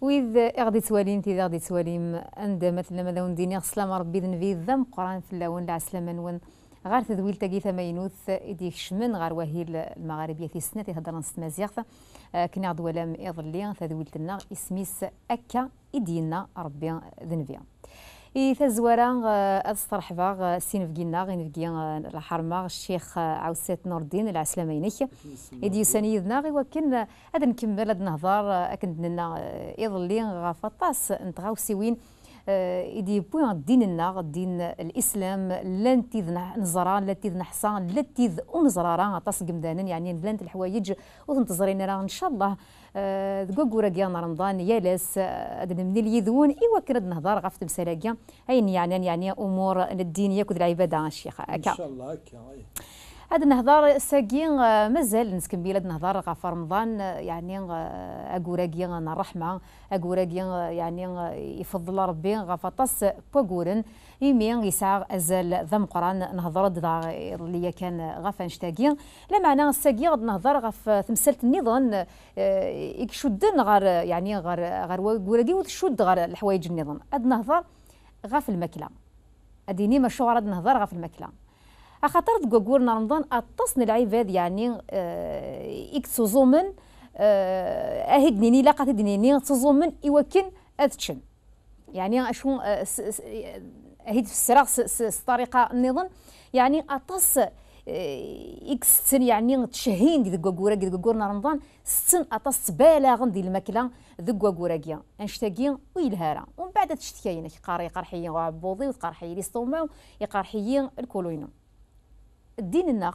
وإذ أغدي تواليم تيذ أغدي تواليم أندمت لما ذا ونديني غسلام ربي ذنبي ذم قران في اللون لعسلام نون غار تذويل تاقي ثماينوث إديك شمن غار وهيل المغاربية في السنة تيهضران ستمازيغث كنا غد ولام إضلي تذويل تنا إسميس أكا إدينا ربي ذنبي إيثازوارا أسترحبا سينفكينا غينفكيا الحرمة الشيخ عوسات نور الدين العسلامينيك إدي يساني يذنا غي وكن هذا نكمل هاد النهضر أكن لنا إضلي غافطاس نتغاوسيوين إدي بوين ديننا دين الإسلام لان تيذ نزران لان تيذ نحصان لان تيذ أمزرارا طاس قمدانا يعني بلانت الحوايج وتنتظرين راه إن شاء الله ذكوكورا كيان رمضان يالس هذا من اليذون إوا كنا نهضر غاف تمسالاكيا أين يعني أمور الدينية كود العبادة الشيخ هكا إن شاء الله هكا هذا نهضر ساكين مازال نسكن بلاد نهضر غاف رمضان يعني اكوراكيان الرحمه اكوراكيان يعني يفضل ربي غاف طاس بوكورن يمين يسعى ازال ذم قران نهضر اللي كان غاف نشتاكين لا معنى ساكين غاد نهضر غاف تمثلت النظام يكشدن غار يعني غار وكوراكي وتشد غار الحوايج النظام هاد نهضر غاف الماكله اديني ما شو غاد نهضر غاف الماكله أخاطر تقولنا رمضان أتصن العباد يعني إكتزومن أهدنيني لاقات دنيني تزومن يوكن أتشن يعني أشون أهد في السراغ طريقة النظام يعني أتص إكستن يعني تشهين دي قوراكي تقولنا رمضان ستن أتص بالاغن دي الماكلة ذو قوراكي أنشتاكين ويلهارا ومن بعد تشتكينا يقار يقرحيين وعبوضي ويقرحيين ليستوما ويقرحيين الكولوينو الدين النار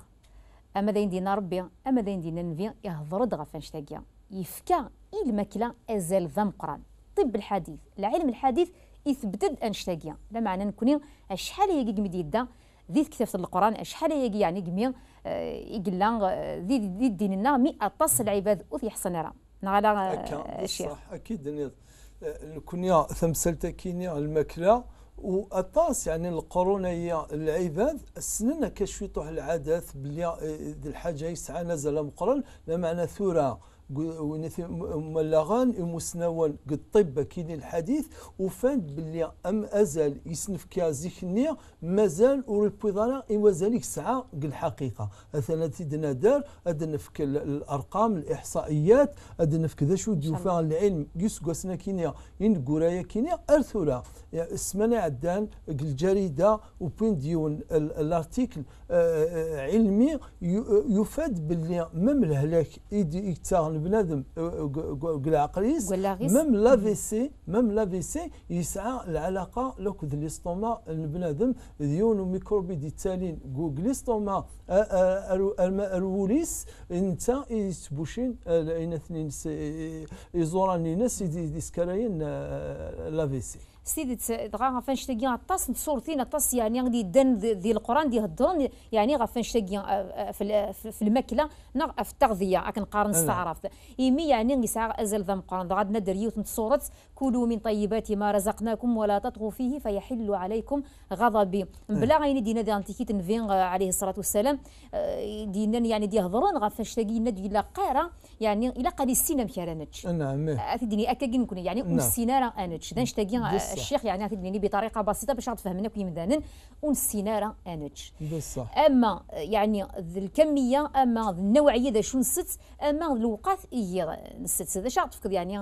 اما داين دينا ربي اما داين دينا نبي يهضر دغا فانشتاكيا يفكا الماكله ازال ذا مقران طب الحديث العلم الحديث يثبتد انشتاكيا لا معنى نكوني شحال هي كيكمي ديدا ذي كتابة القران شحال هي يعني كمي يقلا ذي الدين النار مي اطاس العباد وفي حسن راه نغالا شيخ صح اكيد نكوني تمثلت كيني الماكله وأطاس يعني القرون هي العباد السنن كشوي طوح العادات بلي ذي الحاجه يسعى نزل مقرن لا معنى ثوره ملغان مسنون قد طب كين الحديث وفاند بلي ام ازال يسنف كازيكني مازال وربيضانا وازال يسعى الحقيقه مثلا تيدنا دار ادنفك الارقام الاحصائيات ادنفك ذا شو ديوفا العلم يسقسنا كينيا ان غورايا كينيا ارثولا اسمنا عدان الجريده وبين ديون الارتيكل علمي يفاد باللي مم الهلاك يكتار البنادم العقليس ميم لافيسي يسعى العلاقه لوكد ليستوما البنادم ديون وميكروبي ديتالين ليستوما الوليس انت يسبوشين الاثنين يزوراني ناس ديسكراين لافيسي سيدي دغا فانشتاكي غطاس صورتين غطاس يعني غادي يدان ذي القران يهضرون يعني غفانشتاكي في الماكله نا في التغذيه كنقارن استعرف إيمي يعني يسعى ازل ذا القران غادنا دريوت نتصورت كلوا من طيبات ما رزقناكم ولا تطغوا فيه فيحل عليكم غضبي بلا غيني دينا ذا انتيكيت نفين عليه الصلاه والسلام دينا يعني ديهضرون غفانشتاكي ندي لا قاره يعني الا قال السينما كرانتش نعم اثدني اكاكي نكون يعني السينارا انتش نشتاكي الشيخ يعني تديني بطريقه بسيطه باش غتفهمنا كيمدانن ونسيناره انج بصح اما يعني الكميه اما النوعيه ذا شو نسيت اما الوقت هي نسيت هذا شاط تفكر يعني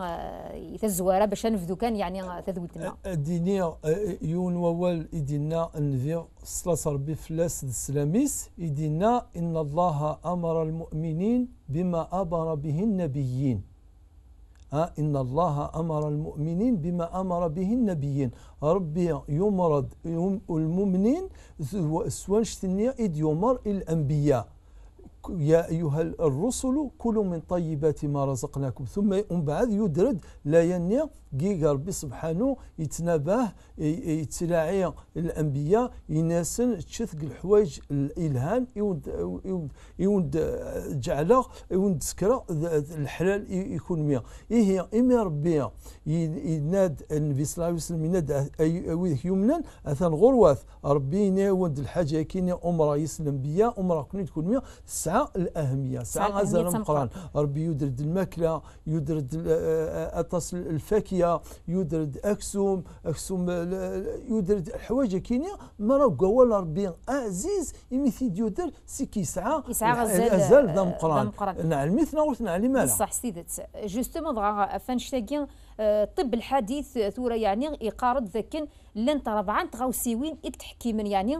الزواره باش نفذو كان يعني تذويتنا الدينيه يون وول يدينا نذير الصلاه ربي فلاس السلاميس يدينا ان الله امر المؤمنين بما امر به النبيين إن الله أمر المؤمنين بما أمر به النبيين ربي يمرض المؤمنين سوانش ثنيا إد يمر الأنبياء يا أيها الرسل كلوا من طيبات ما رزقناكم. ثم ومن بعد يدرد لا ينيا كيغار بي سبحانه يتنابه يتلاعي الأنبياء يناسن تشثق الحوايج الإلهان يوند جعله يوند سكره الحلال يكون مياه إيه إما ربي يناد النبي صلى الله عليه وسلم يناد أويك يمنا أثان غرواث ربي يناود الحاجة كيني أمرا يسلم بيا أمرا كون تكون مياه ساعة الأهمية ساعة أزال القرآن ربي يدرد الماكلة يدرد أتصل الفاكهة يدرد أكسوم يدرد الحوايج كيني ما راه قوال ربي عزيز يمثيد يدر سيكي ساعة أزال ذا القرآن نعلمتنا ونعلمها بصح سيدت جوستومون دغا فانشتاكي الطب الحديث ثورة يعني يقارض ذاك لان طبعا تغاوسيوين يتحكي من يعني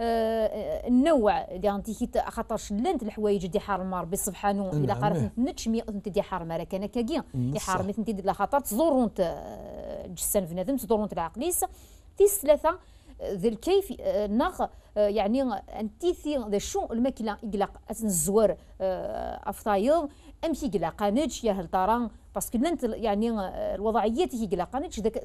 النوع اللي غنتيكي خاطرش لانت الحوايج دي حرم ربي سبحانه الا قرات نتش 100 انت دي حرم راك انا كاكيا يحرم انت دي لا خاطر تزورون الجسان بنادم تزورون العقليس تيس ثلاثه ذي الكيف ناغ يعني انت ذا شو الماكله اقلق الزوار افطاير امشي اقلق نتش يا هلطران باسكو لانت يعني الوضعيات هي قلق نتش ذاك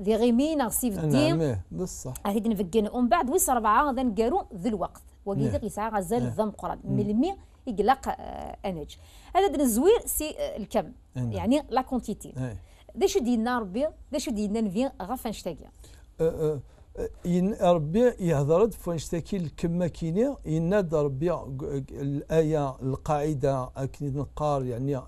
ذي غيمينا سيف الدين بصح هادي نفكن ومن بعد ويس ربعه ذا نكارو ذي الوقت وكيدير يسعى غزال الذم قران ملمي يقلق انج هذا الزوير سي الكم يعني لا كونتيتي داش ديالنا ربي داش ديالنا نفي غاف نشتاقيا ربي يهضر فنشتكي الكما كيني يناد ربي الايه القاعده اكيد نقار يعني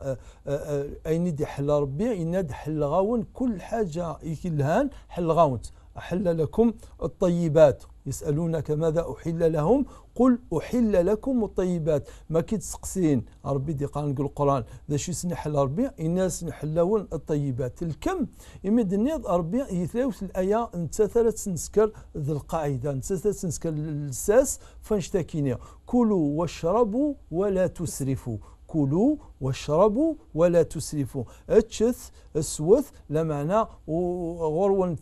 اين دي حل ربي يناد حل غاون كل حاجه يكلهان حل غاون احل لكم الطيبات يسالونك ماذا احل لهم قل احل لكم الطيبات ما كيتسقسين ربي دي قال نقول القران ذا شي سنحل ربي الناس نحلون الطيبات الكم يمد النيض ربي يتلاوس الايه انت ثلاث نسكر ذي القاعده انت ثلاث نسكر الساس فنشتكيني كلوا واشربوا ولا تسرفوا كلوا واشربوا ولا تسرفوا اتشث السوث لا معنى غروا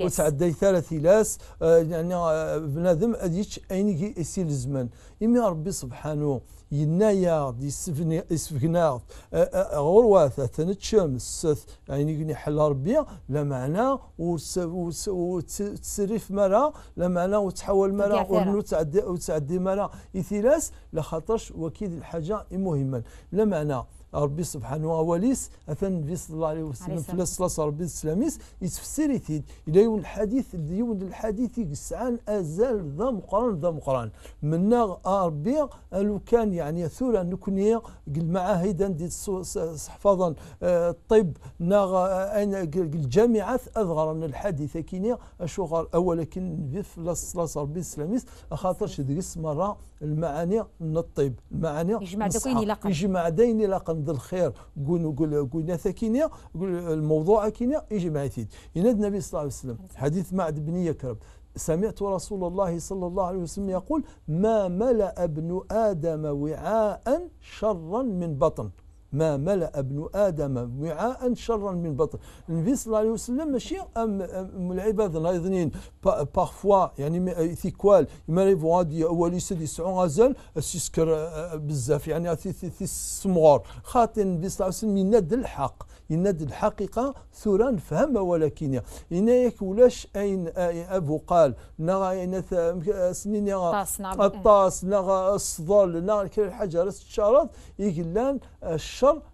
وتعدي ثلاث لاس يعني بنادم اديتش اين يسيل الزمان إما ربي سبحانه ينايا يسفقنا غروا ثلاثة تشم السوث يعني حل ربي لا معنى وتسرف مرا لا معنى وتحول مرا وتعدي مرا يثيلاس لا خاطرش وكيد الحاجه مهما لا معنى ربي سبحانه وليس أثنى النبي صلى الله عليه وسلم في الصلاة ربي السلاميس يتفسر يتيد إلى يوم الحديث يوم الحديث يسعان أزال ذا مقران منا ربي لو كان يعني ثورة نكوني المعاهد ديال صحفاظا الطب ناغ الجامعة أذغر أن الحديث كيني أشغر أولا كن النبي في الصلاة ربي السلاميس خاطرش درس مرة المعاني من الطب المعاني يجمع دين لقن ذا الخير قلنا ثكينيا الموضوع كينيا يجمع ثيد يناد النبي صلى الله عليه وسلم حديث معد بن يكرب سمعت رسول الله صلى الله عليه وسلم يقول ما ملأ ابن آدم وعاء شرا من بطن ما ملأ ابن آدم وعاء شرا من بطن. النبي صلى الله عليه وسلم ماشي العباد نايضنين بارفوا يعني ثيكوال يماريفو غادي وليس يسعو غزال سيسكر بزاف يعني السمغور خاطر النبي صلى الله عليه وسلم يناد الحق يناد الحقيقه ثوران فهمها ولكن ينايك ولاش اين ابو قال نغا سنين الطاس نغا الصدل نغا الحجر الشرط يقلان الشر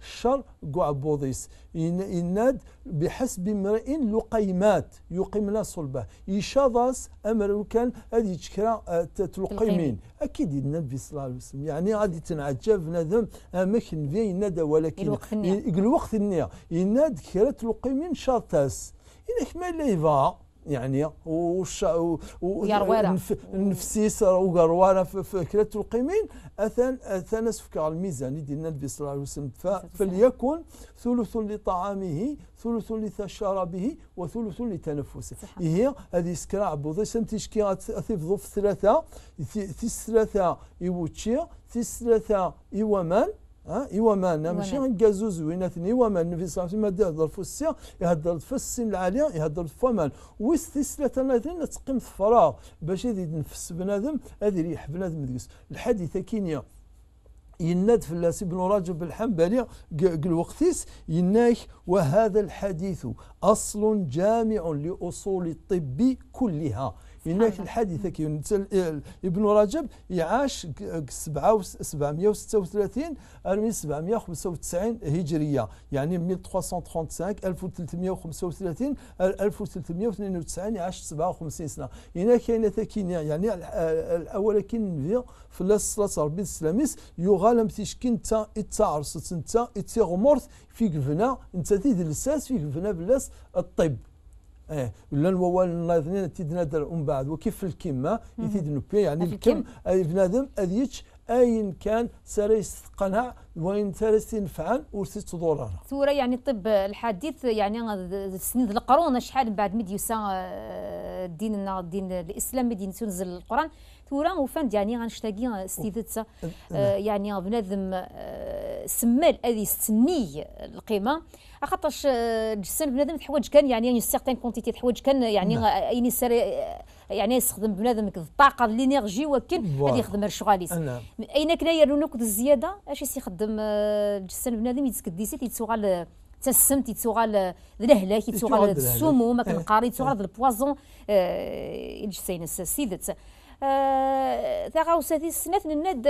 الشر عبوضيس يناد بحسب امرئ لقيمات يقيمنا صلبه يشاضس امر كان هذه تشكرا تلقيمين اكيد النبي صلى الله عليه وسلم ناسم يعني غادي تنعجب بنادم اماكن ندي نادا ولكن الوقت النية يناد كرا تلقي من شاطاس إنك ما لا يبغى يعني نفسيس وقرواره في كلا القيمين أثنى سفك على الميزان ديال النبي صلى الله عليه وسلم فليكن ثلث لطعامه ثلث لشرابه وثلث لتنفسه. هي هذه سكراع بوضي سنتيشكي غتفضوا في ثلاثة ثلاثة يوتشي ثلاثة يومان إيوامان ماشي غنكازو زويناتني إيوامان النبي صلى الله عليه وسلم يهضر في السياق يهضر في السن العالية يهضر في فمان ويستسلاتنا تقيم في الفراغ باش يزيد نفس بنادم هذه يريح بنادم ديكس الحديثة كينيا يناد فلاس بن رجب الحنبلي الوقتيس يناك وهذا الحديث أصل جامع لأصول الطب كلها هناك الحديث كي ابن رجب يعاش 736 من 795 هجريه يعني من 1335 1335 1392 يعاش 57 سنه هنا كاينه تكينيا يعني الاول كنبي في الصلاه ربي السلاميس يغالم تيشكي انت اتعرصت انت اتغمرت فيك فنا انت تيدلسات فيك فنا بلاص الطب ولا الوال الناظرين تيدنادر ومن بعد وكيف الكمه يتيدنو يعني الكم اي بنادم اذيتش اين كان ساريس قناع وين ساريس نفعا ورسيت ضرر ثوره يعني الطب الحديث يعني سند القرون شحال من بعد مديوسا ديننا دين الاسلام مدين تنزل القران ثوره وفند يعني غنشتاقي استفادة يعني بنادم سمال هذه السنيه القيمه خاطرش الجسم بنادم تحوج كان يعني سيغتان كونتيتي تحوج كان يعني اين يعني يستخدم بنادم الطاقه لينيرجي ولكن غادي يخدم الشغاليس اين كنايا رونوك الزياده اش يستخدم الجسم بنادم يتكديسي تيتسوغال تسمت تيتسوغال الهلاك تيتسوغال السموم كنقاري تيتسوغال البوازون الجسين السيدت تغاوساتي السنات الند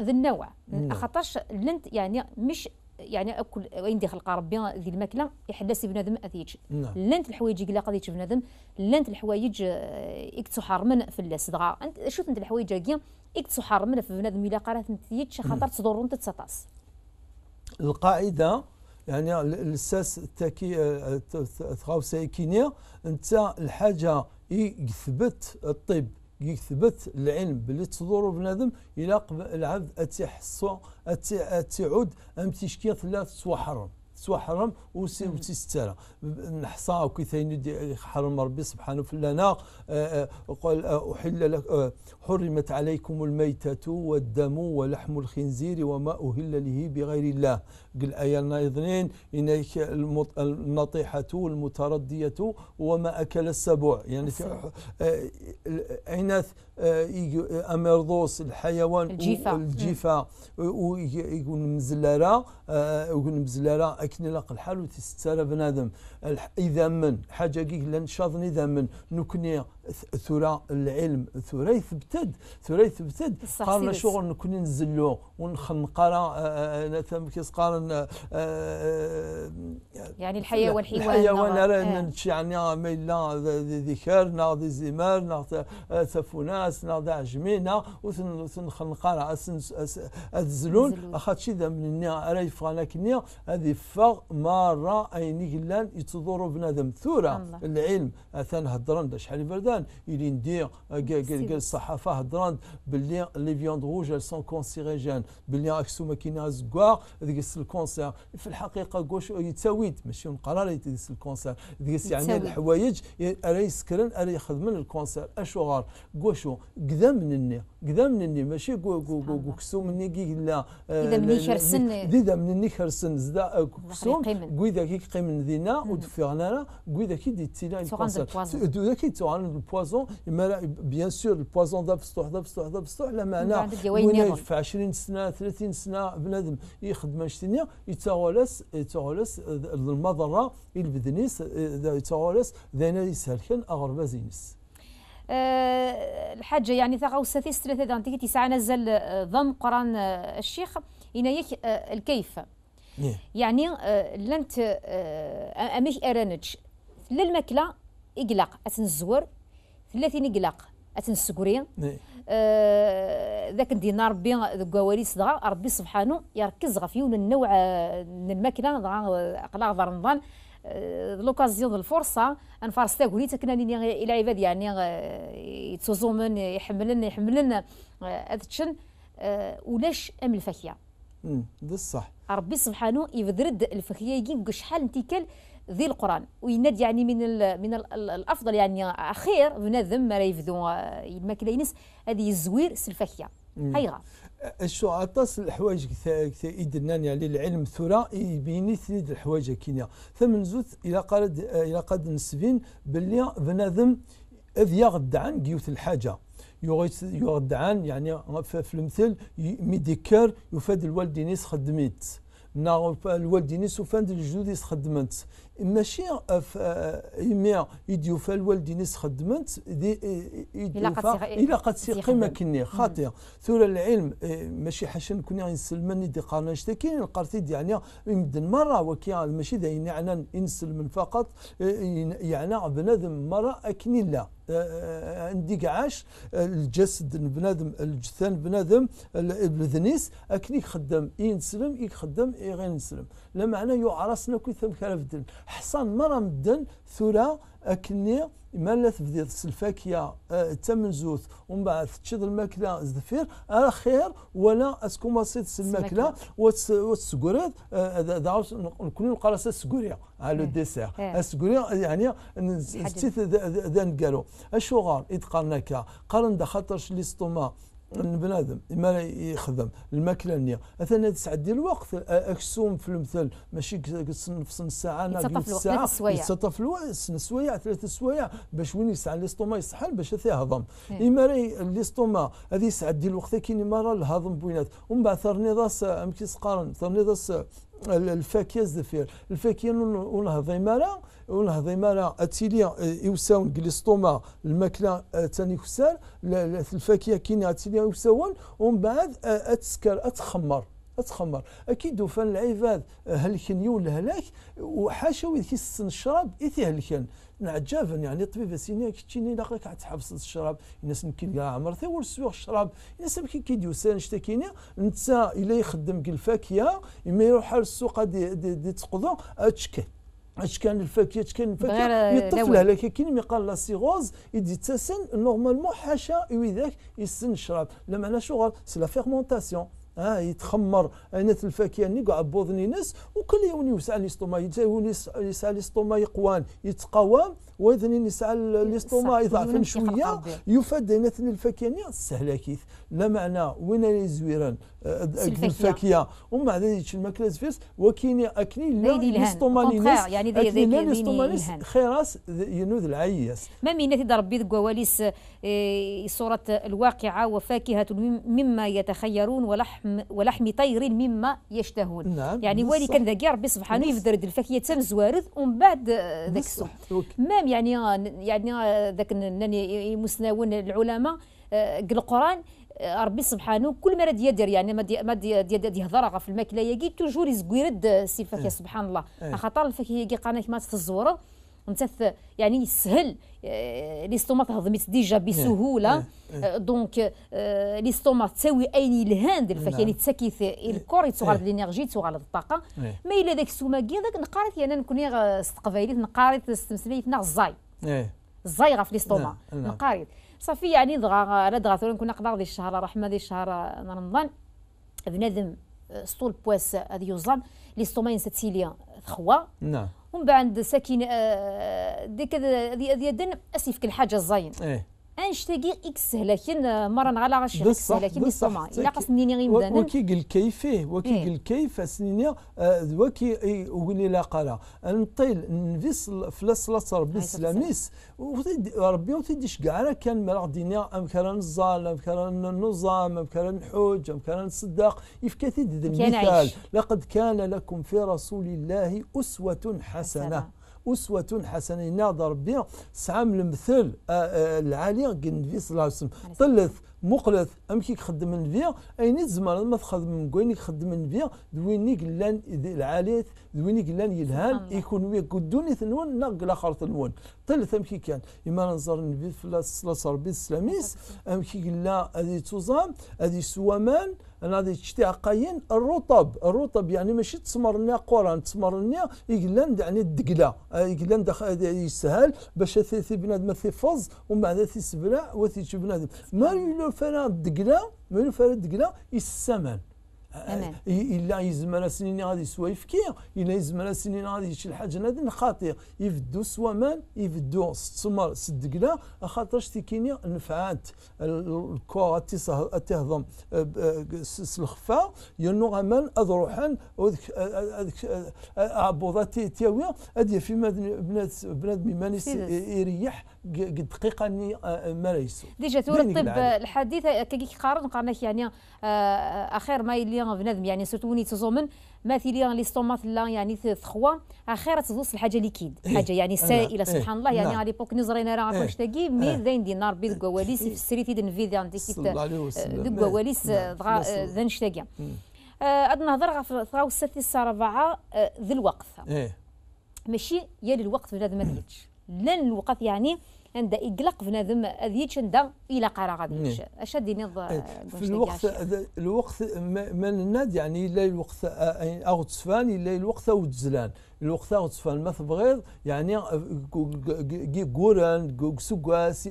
ذا النوع خاطرش لنت يعني مش يعني اكل وين داخل ربي ذي الماكله يحلاسي بنادم اثيج لانت الحوايج كلا قضيت في بنادم لانت الحوايج اكتسحر من في الصدغه شفت انت الحوايج كي اكتسحر من في بنادم الا قرات نتيج خاطر تضر انت تسطاس القاعده يعني الاساس التكي تغاوسيكينيا انت الحاجه يثبت الطب يثبت العلم باللي تضر بنادم الى العبد اتيحصو اتيعود ام تشكي ثلاث سوحرم سوحرم وتسترى نحصا وكيثين حرم ربي سبحانه في لنا قال احل لك حرمت عليكم الميتة والدم ولحم الخنزير وما اهل له بغير الله قال ايا نايضنين انك النطيحة والمتردية وما اكل السبع يعني عناث اميردوس الحيوان الجيفة ويقول مزلارة أكن لاق الحال وتسترى بنادم إذا من حاجة كيك لنشاطن إذا من نكني ثراء العلم ثراء يثبتد ثراء يثبتد قارنا شغل نكوني نزلو ونخنقرا نتم كيسقارن يعني الحيوان راه يعني ما إلا ذكرنا ذي زمارنا تفوناسنا ذا عجمينا وتنخنقرا أتزلون أخاطش إذا من راه يفغانا كنيا هذه فغ مرة أين قلان يتضروا بنادم ثورة العلم أثان هدران شحال بردان إلي ندير الصحافة هدران باللي لي فيوند غوج سون كونسيريجان باللي أكسو ما كاينها زكواغ ديكس الكونسير في الحقيقة كوش يتساويت ماشي نقرار ديكس الكونسير ديكس يعني الحوايج أرا يسكرن أرا يخدمن الكونسير أشغار كوشو كذا منني كذا منني ماشي كوكسو مني كي لا إذا مني كرسن إذا مني كرسن زاد كسوم قيدا كي قيم ندينا ودفعنانا قيدا كي ديتيلا الكونسير قيدا كي توعن البوازون بيان سور البوازون دابا بسطوح دابا بسطوح دابا بسطوح لا معنى في 20 سنه 30 سنه بنادم يخدم شتنيا يتغلس المضره البدنيس يتغلس ذانا يسهلكن اغرب زينس الحاجه يعني تغوصاتي ثلاثه دانتي تسعه نزل ضم قران الشيخ ينايك الكيف يعني لنت اميك ارانج للماكله اقلاق اتنزور ثلاثين اقلاق أتن السكورية ذاك ندينا ربي قوالي صدغة ربي سبحانه يركز غفيون النوع من الماكلة أقلا غضر نظن لوكازيون الفرصة أنفرس تاكولي تكناني إلى عباد يعني يتوزومن يحملن أتشن ولاش أم الفاكهة ده صح ربي سبحانه يفدرد الفاكهة يجيب شحال نتيكل ذي القرآن ويناد يعني من الأفضل يعني أخير بنادم ما يفذو الماكلة ينس هذه الزوير سلفاكية هايغا شو عطاس الحوايج كيدرنان يعني العلم ثرى يبيني ثليد الحوايج كينيا ثمن زوث إلى قد نسفين باللي بنادم إذ يغد عن جيوث الحاجة يغد عن يعني في المثل ميديكار يفاد الوالد ينس خدميت نا الوالدينيس وفاند الجدوديس خدمت ماشي إما يديوفا الوالدينيس خدمت إلا قد سيقي ما كني خاطئ ثورة العلم ماشي حاشا كنا نسلمني دي قارنا نشتكي القرثيد يعني يمدن مرة وكي ماشي ذا يعني نسلمن فقط يعني بنادم مرة أكني لا عندي كعاش الجسد بنادم الجثان بنادم الذنيس اكني يخدم ينسلم يخدم غير نسلم لا معنى يعرسنا كي ثم كرفدن حصان مرة مدن ثرى اكني مالت بذيض الفاكهه تمنزوث ومن بعد تشد الماكله الزفير على خير ولا اسكوما سيت الماكله والسكورات هذا نكونوا القرصه السكوريه على الديسير السكوريه يعني نستيت ذا نقالو الشغال اتقرناك قرن خاطرش ليستوما البنادم ما يخدم الماكله النيه مثلا تسعد الوقت اكسوم في المثل ماشي نفس الساعه انا قلت الساعه يتسطف الوقت سوايع 3 سوايع باش وين يسعى ليستوما يصحل باش تهضم اما ليستوما هذه يسعد الوقت كي مره الهضم بوينات ومن بعد ثرنيضاس امكيس قارن ثرنيضاس الفاكهه الزفير الفاكهه ونهضي مالا اتيليا يوساون كليستوما الماكله ثاني كسال الفاكهه كينا اتيليا يوساون ومن بعد اتسكر اتخمر اكيد دوفان العباد هلكن يول هلاك وحاشاو كيسن الشراب يتهلكن نعجبن يعني الطبيب سيني كتشيني لاقيك تحبس الشراب الناس يمكن عمرتي ورسوغ الشراب الناس يمكن كيديوسا نشتكيني نتا الا يخدم الفاكهه اما يروح على السوق دي تقضو اش كان الفاكهه يطفل هلاك كي ما يقال لا سيغوز يدي تسن نورمالمون حاشا وذاك يسن الشراب لا معنى شغل سي لا فيرمونطاسيون يتخمر انات الفاكهه ني كاع بوضني ناس وكل يوم يوسع ليستوما يسعى ليستوما يقوان يتقاوم وذني يسعى ليستوما يضعفن شويه يفاد انات الفاكهه ني سهله كيف لا معنى وين يزويران الفاكهه ومن بعد هذيك الماكله زفيس وكاين اكني ليستوما ناس يعني ليستوما ناس خيراس ينوذ العياس ما ميناتي ضربي كواليس صوره الواقعه وفاكهه مما يتخيرون ولحم طير مما يشتهون نعم يعني والي كان ذاك ربي سبحانه يفدرد الفاكهه تم زوارد ومن بعد ذاك السوق مام يعني ذاك مسناون العلماء القران ربي سبحانه كل ما راه يدير يعني ما يهضر في الماكله ياكي توجور يزكيرد سي الفاكهه سبحان الله خاطر الفاكهه ياكي قانا كما تزوره نتا يعني يسهل ليستوماط هضمت ديجا بسهوله دونك ليستوماط تساوي اين الهاند الفاكهه يعني تسكيث الكور يتغلط الانرجي تغلط الطاقه ما الا ذاك السوما كي ذاك نقارت انا نكون استقبايليت نقارت استمسليتنا الزاي في ليستوما نقارت صافي يعني دغا ثوري كنا قدر ذي الشهر رحمه ذي الشهر رمضان بنادم سطول بواس هذه يوزان ليستوما ينساتيليا تخوا نعم ومن بعد ساكن ديك هذه دن اسيفك الحاجه الزين انشتاقي اكس لكن مره على غشي اكس لكن ليستوما الا قصني غير مدانا وكيقل الكيفيه وكيقل الكيف سنينيا وكي ولي لا قرا نطيل نفيس في الصلاه ربي السلاميس ربي وتديش كاع راه كان راه دينا امكران الزال امكران النظام امكران الحوج امكران الصداق يفكثي المثال لقد كان لكم في رسول الله اسوه حسنه ناظر بيان سعام المثل العالي قنفيس الله يسلم طلث مقلث امكي كخدم نبيا اين تزمر ما تخدم كاين يخدم نبيا دوينيك لان العاليت دوينيك لان يلهان يكون ويا قدوني ثنون ناق الاخر ثنون ثلث امكي كان اما نزار النبي في الصلاه ربي السلاميس امكي لا هذه توزام هذه سوامان انا هذه تشتي عقاين الرطب يعني ماشي تسمرنا قران تسمرنا يقلان يعني الدقله يقلان يسهل باش ثي بنادم ثيفز ومن بعد ثيسبرع وثيش بنادم ما يلو فانا الدقله ما يلو فانا الدقله السمن الا يزمر سنين غادي يسوى يفكير الا يزمر سنين غادي يشي الحاجه نادن خطير يفدو سوامان يفدو السمر الدقله خاطرش تيكيني نفعات الكور تهضم الخفا ينو غمان اذروحان هذيك عبوضات تياويه هذه في بنادم ما يريح دقيقه ما يسوى ديجا تور الطب الحديث كي قارن قرنك يعني اخير ما يلي بنادم يعني سيرتو وني تزومن ماثيليا ليستوماث لا يعني تخوا اخيرا تدوس الحاجه ليكيد حاجه يعني سائله سبحان الله يعني على ليبوك نزرينا راه كنش تاكي مي زين دي نار بيد كواليس في السريتي دنفيدي عندي كيت دو كواليس زنش تاكي هاد النهضه راه في الساتي السربعه ذي الوقت ماشي يا للوقت بنادم ما كيتش لان الوقت يعني عند اقلاق بنادم هذيك عندها الى قرا غاديش اش هادي نظام في الوقت ما الناد يعني لا الوقت او تسفان الا الوقت او تزلان الوقت او تسفان ما تبغيض يعني كوران كسكاس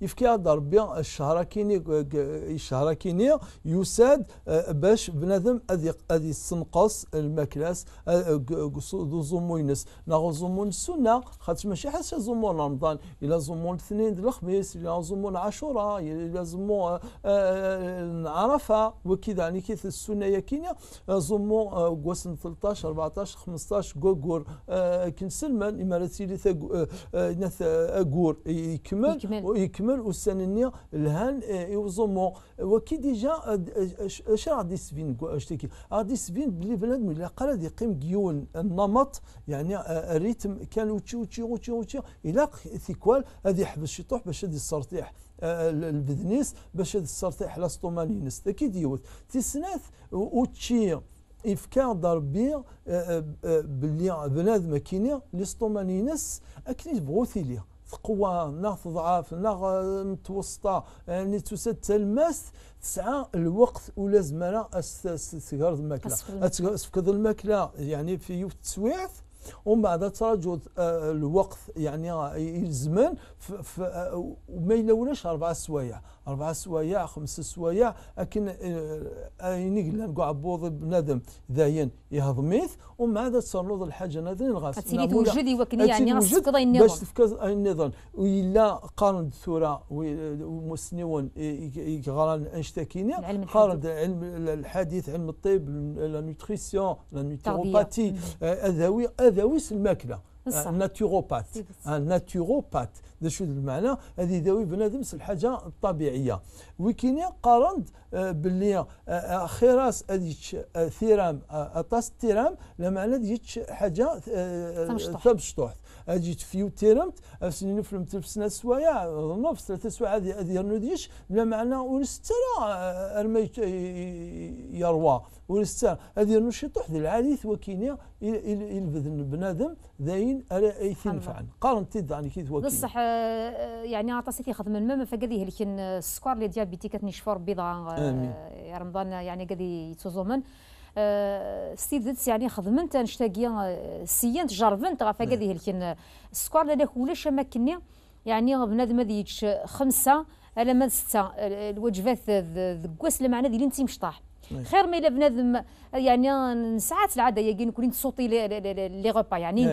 يفكي ضربي الشهر كيني الشهر كيني يساد باش بنادم هذه السنقص الماكلاس زومونس نغزومون السنه خاطر ماشي حاجه زومون رمضان الا زومون الاثنين الخميس الا زومون عاشوراء الا زومون عرفه وكذا يعني كيف السنه يا كينيا زومون قوسن 13 14 15 كور كنسلمان اماراتي لي ناس اكور يكمل والسنه الهان يوزومون وكي ديجا اش راه ديسبين اشتكي راه ديسبين بلي بنادم الا قال دي قيم ديون النمط يعني الريتم كانوا تشي الى ثيكوال هذه حبس شي طوح باش هذه السرطيح البذنيس باش هذه السرطيح لاستومانينس كي ديوت تسناث وتشي إفكار ضربي بلي بنادم كاينين ليستومانينس أكني تبغو تيليه تقوى ناغ تضعاف ناغ متوسطة يعني توسد تلماس تسعى الوقت ولازم أنا تسكر الماكلة تفقد الماكلة يعني في يوم التسويعات ومن بعد تراجع الوقت يعني الزمن وما يلوناش 4 سوايع 5 سوايع لكن ينقل نقع بوض بنادم ذاين يهضميث ومن بعد تسرد الحاجه نادين غاس تسيلي توجد يوكني يعني تفقد النظام باش تفقد النظام وإلا قارن الثوره ومسنون غران انشتاكينا قارن علم الحديث علم الطب لا نوتريسيون لا نوتيروباتي أذاويس الماكلة ناتيروبات هذا شو المعنى هذه ذوي بنادم الحاجة الطبيعية وكيني قارند باللي خراس هذيك ثيرام طاس التيرام لمعنى هذيك حاجة تمشطوح اجيت فيو تيرمت سنين فلمت سنه سوايع نوف 3 سوايع هذه نوديش بلا معنى ونسترى ارميت يروى ونسترى هذه نشطوح ديال العريث وكينيا البذن بنادم ذاين ينفعن قارنتي يعني كي توكل بصح يعني عطاسي كيخدم الماء فكذي هلك السكر اللي ديابيتي كتنشفر بيضه يا رمضان يعني كذي يتوزمن سيدت يعني خدمت نشتاقي سيان تجربنت غا فكادي هلكن السكر لا ولاش ماكني يعني بنادم هذيك 5 على 6 الوجبات ذكواس المعنى ديال انت مشطاح خير ما الا بنادم يعني ساعات العاده ياكي نكون نسوطي لي غوبا يعني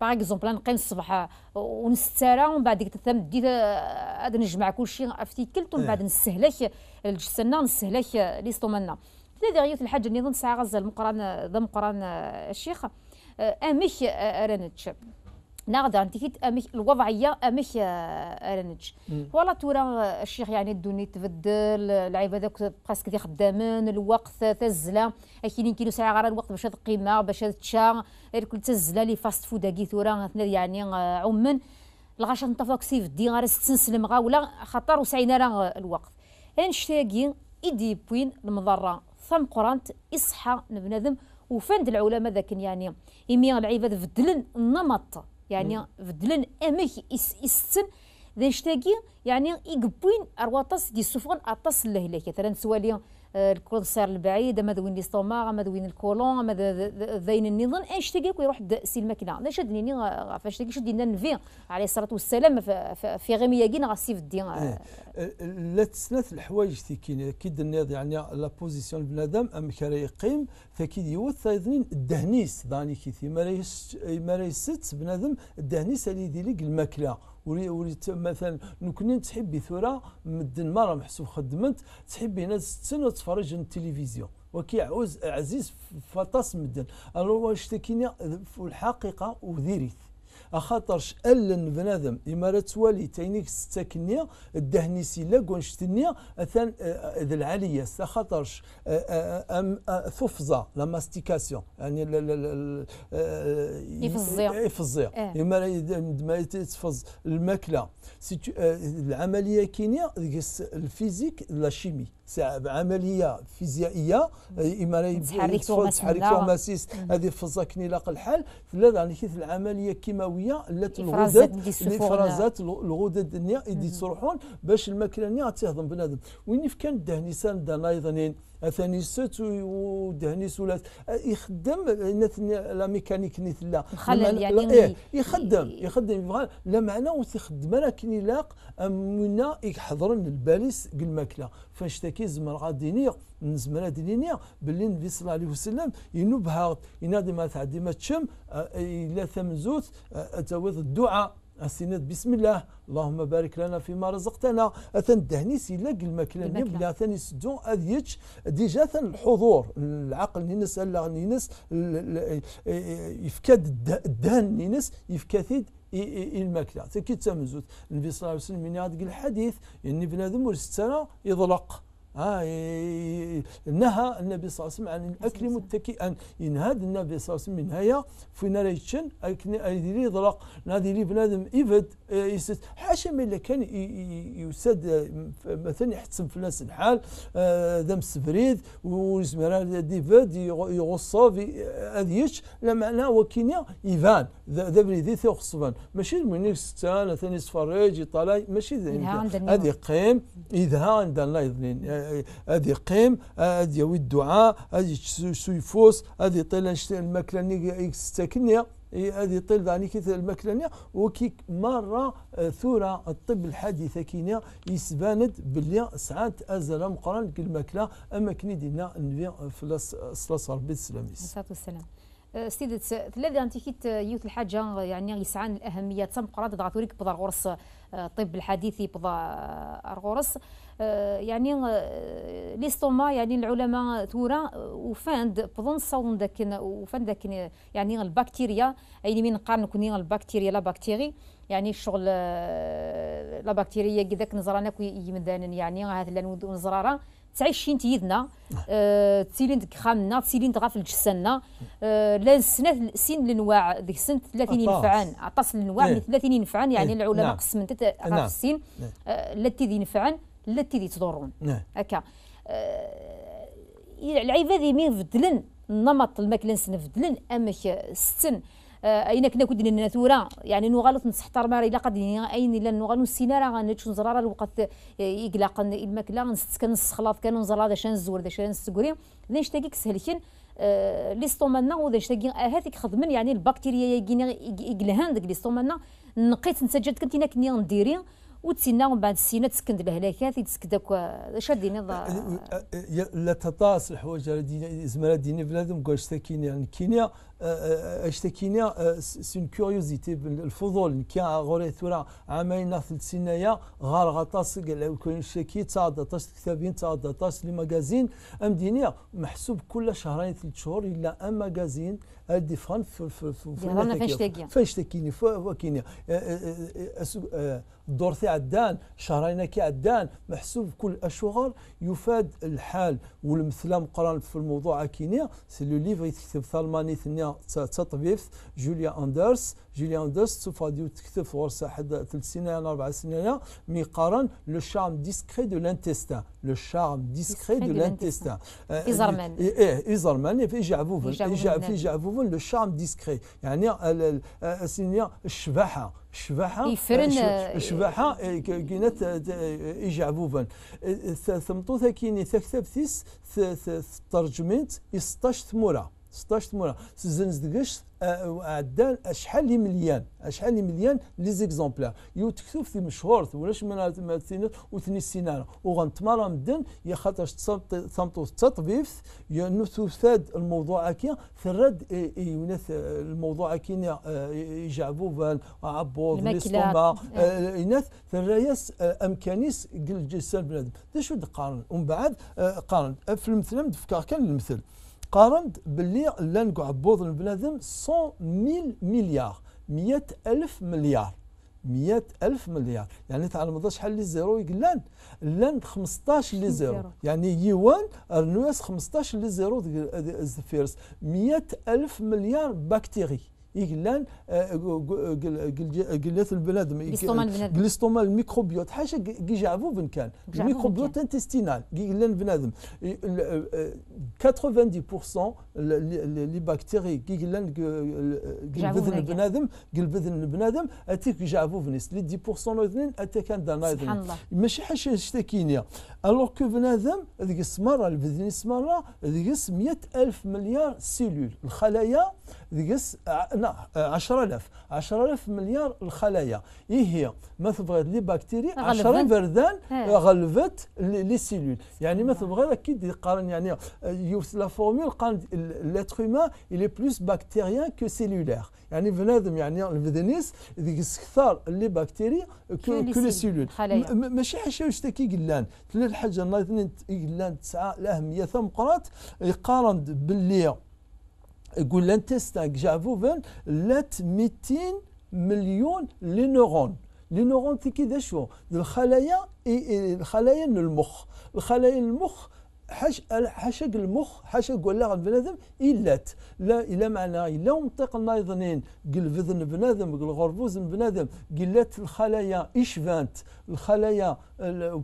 باغ اكزومبل نقيم الصباح ونسترى ومن بعد ديت هذا نجمع كلشي افتيكلت ومن بعد نسهلك الجسنا نسهلك ليستومنا لا غيوت الحاج النظام ساعه غزه المقران ضم قران الشيخ اميك رانج ناخذ عندي كيت اميك الوضعيه اميك رانج ولا تورا الشيخ يعني الدنيا تبدل العباده براسك دي خدامين الوقت تزلا كاين كيلو ساعه غير الوقت باش القيمه باش تشا الكل تزلا لي فاست فود كي تورا يعني عمن الغاشه نتفاكسيف دي غير استنسلم غا ولا خطر وسعينا راه الوقت انشتاقي إديبوين المضرة ثم قرانت إصحى نبنادم وفند العلماء ذاك يعني إمي العباد بدلن النمط يعني بدلن أمه إستن ذا انشتاقي يعني إقبوين أرواطس دي السفغن أتصل له لك مثلا سوالي الكونسير البعيد اما ذوين ليستوماغ اما ذوين الكولون اما ذين النظام انشتاقي ويروح سي الماكينه انا شدني فاش شد لنا النبي عليه الصلاه والسلام في غيميه كي غاسيف دي لا تسنات الحوايج تي كي دنيض يعني لا بوزيسيون البنادم ام كي يقيم فكي يوث ايضا الدهنيس داني كي يمارس بنادم الدهنيس اللي يدير لك الماكله وليت مثلا نكون تحبي ثوره مدن مره محسوب خدمت تحبي ناس تسن تفرج التلفزيون وكيعوز عزيز فطاس مدن الو واش تكينا في الحقيقه وذيريت اخاطرش الن بنادم اماره توالي تينيك ستكنيه الدهنيسي لا كونشتنيه اثان ذ العاليه خاطرش ففزه لا ماستيكاسيون يعني يفزيه ما تفز الماكله العمليه كينيا الفيزيك لا شيمي عمليه فيزيائيه اماره تحرك توماسيس هذه فزاكني لاق الحال يعني كيف العمليه كيما لات الغدد الافرازات الغدد النيا يدي تروحون باش الماكله نيا تهضم بنادم وين كان دهنيسان دانا ايضا ثاني ست ودهنيس ولا يخدم لا ميكانيك نيت لا يعني يخدم لا معنى وتخدم انا كي يلاق امنا يحضرن الباليس قل الماكله فاش تاكي زمر غادي نيا نزمر دينيا باللي النبي صلى الله عليه وسلم ينبهر ينادي ما تعدي ما تشم الا ثمزوت تاويض الدعاء السند بسم الله اللهم بارك لنا فيما رزقتنا اثن الدهنيس الا قل الماكله بلا ثاني سدون اذيتش ديجا ثان الحضور العقل نينس الا نينس يفكاد الدهن نينس يفكاثيد الماكله كي تمزوت النبي صلى الله عليه وسلم من هذا الحديث يعني بنادم ولستنا يضلق نهى النبي صلى الله عليه وسلم عن الاكل متكئا ينهاد النبي صلى الله عليه وسلم من هيا فين راه يتشن يدير يضرق نادي لي بنادم يفد حاشا ملي كان يسد مثلا يحتسب في ناس الحال دم السبريد ويزمر ديفد يغصب هذيش لا معنى وكينيا يفان ذا بريدي ثو خصبان ماشي من ستان ثاني تفرج يطلع ماشي هذه قيم يذهان دنا يظنين هذه قيم هذه يوي الدعاء هذه سويفوس هذه طيله الماكلاني تستكنيه هذه طيل يعني كي الماكلانيه وكي مره ثوره الطب الحديثه كينا يسباند باللي ساعات ازال مقرن الماكله اما كني دينا النبي في صلاه ربي السلاميس عليه السلام سيدة ثلاثه انت كي يوت الحاجه يعني يسعى الاهميه تم قرات ضغطوريك بضر غرس الطب الحديثي بضر غرس يعني ليستوما يعني العلماء ثورا وفاند بظن صون داكن وفاند داكن يعني البكتيريا يعني من قرن كوني البكتيريا لا بكتيري يعني الشغل لا بكتيريا كذاك نزرانك يمدان يعني هذا الزراره تعيشين تيدنا تسيلين دكخامنا تسيلين دغاف الجسنا لان سنه سن الانواع ذيك سنه 30 ينفعان عطاس الانواع من 30 ينفعان يعني العلماء قسمت غاف السن التي ينفعان التي يتضرون هكا العباد يمين بدلن النمط الماكلين سن بدلن امك ستن اين كنا كدنا الناتوره يعني نغالط نسحتر ما الا قد اين الا نغالو السينا راه غنتشو نزراره الوقت يقلق الماكله نستكن نسخلاط كانوا نزراره باش نزور باش نسكري نشتاكي كسهلكن ليستومانا ونشتاكي هذيك خدمن يعني البكتيريا كينا يقلهان ديك ليستومانا نقيت نسجلت كنت هنا كني نديري وتسينا ومن بعد السينا تسكن الهلاكات تسكن داك شادي نظام لا تطاس الحوايج زعما ديني بنادم كاش ساكين يعني كينيا اشتكينا سون كيوريوزيتي الفضول كي غوري ثورا عامين ثلاث سنايا غار غطاس كاين شكي تاع 13 كتابين تاع 13 لي ماغازين ام دينيا محسوب كل شهرين ثلاث شهور الا ام ماغازين هادي فان فاش تاكيني وكينيا الدور تاع عدان شهرين كي عدان محسوب كل اشهر يفاد الحال والمثله مقرن في الموضوع كينيا سي لو ليفر يكتب ثالماني ثنيا تطبيث جوليا أندرس تفادي وتكتب غرسة حد 3 سنين 4 سنين مي قارن لو شارم ديسكري دو لانتيستان إزرمان إزرمان في جعفوفن لو شارم ديسكري يعني الشباحة الشباحة كانت إجعبوبا ثمطو ثاكيني ثكتب ثيس ترجمت 16 ثمورة سزنزدقش عدان شحال مليان لي زيكزومبلار يتكتب في مشهور ولاش من ثينات وثني السيناره وغنتمرى مدن يا خاطر تصمتو التطبيف انه تفاد الموضوع كي في الرد يونث الموضوع كي يجعبوا عبوض ليستوما ينث في الرياس امكانيس الجسد بنادم شو دقارن ومن بعد قارن في المثل فكر كان المثل قارنت باللي اللانجو عبوض البنادم 100 مليار 100 ألف مليار يعني على مدار شحال لي زيرو يقلان لان 15 لي زيرو يعني يوان النواس 15 لي زيرو الزفيرس 100 ألف مليار بكتيري يقلان قلات البنادم جليستوما الميكروبيوت حاجه كيجعبو بن كان الميكروبيوت انتستينال قلان بنادم 90% لي باكتيري قلان قلبذن البنادم اتيك جعبو فنيس لي 10% الاثنين اتا كان دانا ماشي حاجه اشتكينيه الوغ كو بنادم هذيك السماره البذني السماره هذيك 100 ألف مليار سيلول الخلايا هذيك 10,000 مليار الخلايا هي ما تبغي لي باكتيري 10 بردان غلفت لي سيلول يعني ما تبغي كي تقارن يعني يوص لا فورمول قال لاتر هومان الي بلوس بكتيريان كو سيلولير يعني بنادم يعني البدنيس ديك كثار لي باكتيري كو لي سيلول ماشي حاجه واش تاكي قلان تلا الحاجه نايضين قلان 9 الأهمية ثم قرات يقارن باللي يقول لانتيستان جافوفن لات 200 مليون لي نورون تيكي دا شو الخلايا المخ حاشق المخ حاشق ولا بنادم إلات لا إلا معنا إلا منطق النايضنين قل فذن بنادم قل غربوز بنادم قلات الخلايا إشفانت الخلايا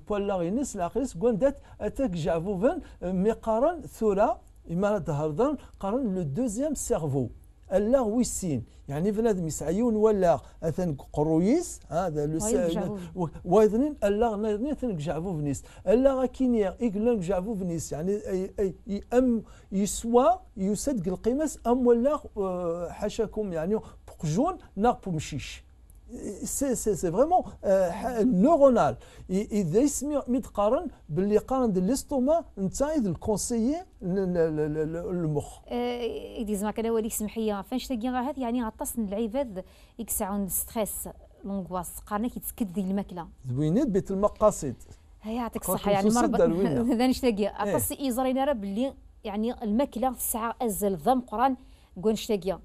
بولاغينيس العقليس كوندات أتاك جافوفن مقارن ثورة إما تهرضان قارن لو دوزيام سيرفو ألا ويسين يعني بنادم يسعيون ولا أثن قرويس هذا لو وايضنين ألا نايضنين أثن كجعفو فنيس ألا غاكينيا إكلان كجعفو فنيس يعني أي أم يسوى يسدق القيمة أم ولا حاشاكم يعني بقجون ناق بمشيش سي فريمون نورونال اذا يسمي متقارن باللي قارن ليستوما نتاع الكونسيي المخ ايدي زعما كان وليك سمحيه فاش تلقى هذه يعني غطسن العباد يكسعون ستريس لونغواس قارنا كيتسكد ديال الماكله زوينات بيت المقاصد هي يعطيك الصحه يعني مربط هذا نشتاقي غطس ايزرينا راه باللي يعني الماكله ساعه ازل ضم قران كون شتاقيه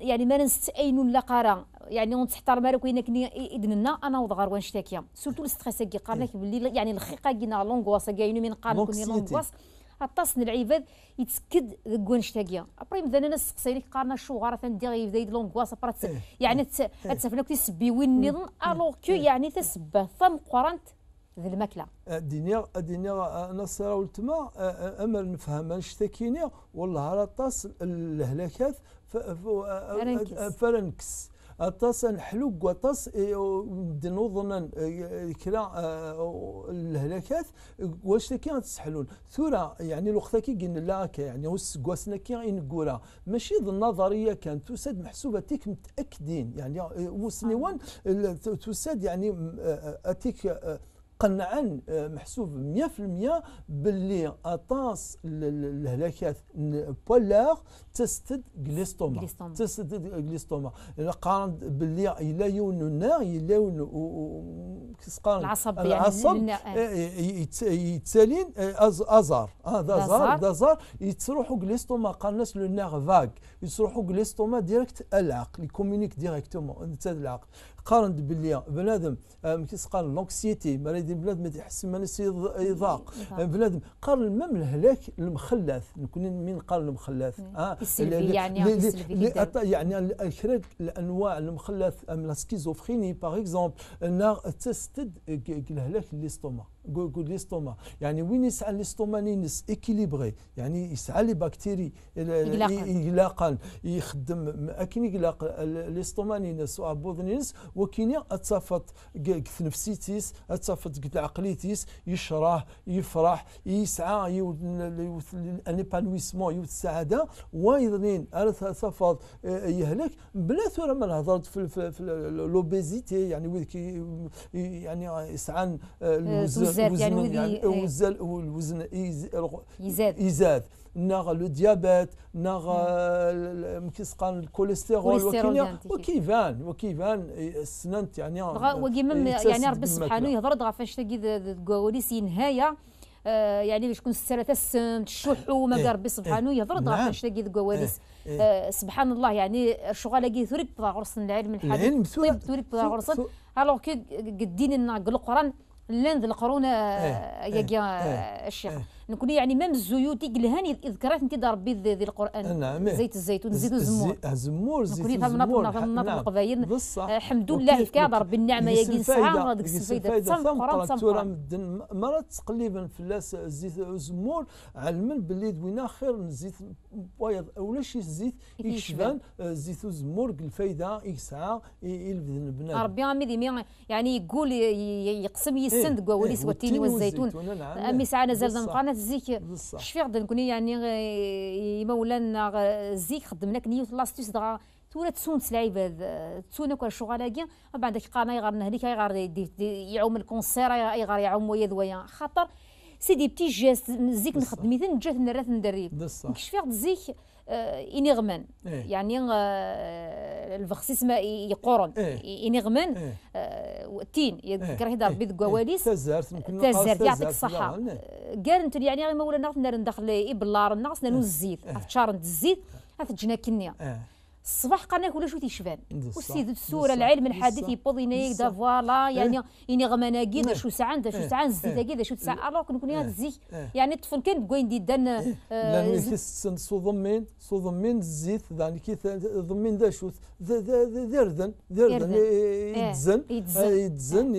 يعني ما نستاينو لا قرا يعني ونتحتار مالك وينك اذن انا وضغر ونشتاكيه سورتو الستريس كي قال لك باللي يعني الخيقه كينا لونغواس كاينو من قالكم من لونغواس اتصن العباد يتسكد ونشتاكيه ابري مزال انا سقسيلك قالنا شو غير ندير يزيد لونغواس يعني تسفنك تسبي وين النظام الوغ كو يعني تسبه ثم قرنت ذي الماكله دينير نصيره ولتما امل نفهم نشتاكيني والله راه طاس الهلاكات فرنكس أطاس نحلو وطاس نديرو ظنن كلا الهلاكات واش تاكي غتسحلون ثورة يعني الوقت كي قلنا لا هكا يعني وسكواسنا كي غينكورا ماشي النظرية كانت تساد محسوبة تيك متأكدين يعني وسنيوان تساد يعني أتيك قنعا محسوب 100% باللي اطاس الهلاكات بولار تسد جليستوما قارن باللي الا يون النار الا يون كيسقى العصب، يعني يتسالين ازار هذا زار هذا زار يتروحوا ليستوما قالناس لو نير فاغ يتروحوا ليستوما ديريكت العقل يكومونيك ديريكتومون حتى العقل. قارنت باللي بنادم كيسقى لونكسيتي مريض بنادم ما تيحس ما يضاق بنادم قارن مام الهلاك المخلث نكون من قارن المخلث السلبي يعني الكريك الانواع المخلث ام لا سكيزوفريني باغ اكزومبل تستد الهلاك ليستوما قول ليستوما يعني وين يسعى ليستومانينس اكيليبري يعني يسعى لي بكتيري اغلاقا يخدم اكن يغلق ليستومانينس وابوذنينس وكاين اتفط نفسيتيس اتفط عقليتيس يشرح يفرح يسعى الانيبانويسمون يوت السعاده وايضنين اتفط يهلك بلا ثوره ما هضرت في لوبيزيتي يعني يعني يسعى الوزن يزاد ناغ لو ديابيت ناغ كيسقان الكوليسترول وكيفان سننت يعني وكيما يعني ربي سبحانه يهضر دغ فاش تلقي الكواليس ينهايا يعني شكون السرات السمت الشحوم كاع ربي سبحانه يهضر دغ فاش تلقي الكواليس سبحان الله يعني الشغاله كي ثرب غرسن العلم الحديث الطب ثرب غرسن الوغ كي قدينا ناق القران لند القرون يا الشيخ نكون يعني مام الزيوت يقلهاني ذكرات انت ربي ذي القران نعم زيت الزيتون زيت الزمور زيت الزمور نكون القبايل الحمد لله كاع ربي النعمه يا الساعه هذيك السفيده تنقرا مرات تقليبا في زيت الزمور علما باللي دوينا خير من الزيت البيض ولا شي زيت يشبان زيت الزمور الفايده يسعى يلبذ البنات ربي عمي يعني يقول يقسم السند كواليس والتين والزيتون امي ساعه زال قناه زيك شفيق نكون يعني مولانا زيك خدمنا كنيوت لاستيس دغ تولات تسونس العباد تسونك الشغاله كاع بعد ديك القناه غير نهليك غير يعوم الكونسير غير يعوم ويا ذويا خاطر سي دي بتي جيست زيك نخدم اذا جات نرات ندرب شفيق زيك إنيغمان يعني الفخسيس ما يقورن إنيغمان تين يذكر هذا ربي الكواليس تزارت يعطيك الصحة قال نتن يعني غير مولانا غتنا ندخل إبلار ناقصنا نوز الزيت تشارن الزيت تجنا كنيا الصباح قال لك ولا شو تيشبان والسيد السوره العلم الحديث يبوض ينايك دا فوالا يعني ينغمانا كي شو ساعه دا شو ساعه الزيت كي دا شو ساعه الوغ كنكون هاد الزيت يعني الطفل كان كوين ديدان لان صو ضمين الزيت يعني كي ضمين دا شو ذردن يتزن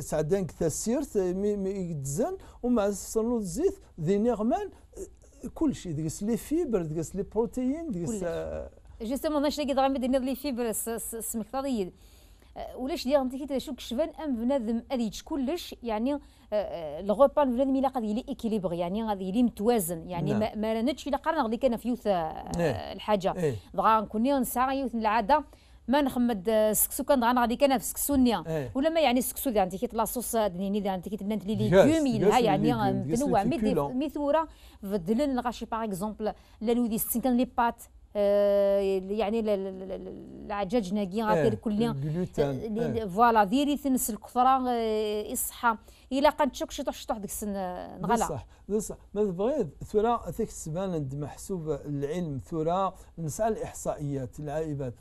سعدان كثيرت يتزن ومع صنو الزيت ذي نغمان كل شيء ديكس لي فيبر ديكس لي بروتيين ديكس جوستومون باش تلقى غير دير لي فيبر سمكطاريين ولاش ديال انت كي شوك شفان ام بنادم اديتش كلش يعني الغوبا بنادم الا قد يلي ايكيليبر يعني غادي يلي متوازن يعني ما رانتش الا قرنا غادي كان فيوث الحاجه بغا نكون نساع يوث العاده ما نخمد السكسو كان غادي كان في السكسونيه ولا ما يعني السكسو ديال انت كي لاصوص ديني ديال انت كي تنات لي ليغوم يلها يعني متنوع ميثوره في الدلن غاشي باغ اكزومبل لا نودي 60 كان لي بات يعني العجاج ناكي غادير كل فوالا ديري تنس الكثره الصحه الا قنتشك شي طحطح ديك السن نغلا بصح ما بغيت ثوره هذيك السبان محسوب العلم ثوره نسعى الاحصائيات العائبات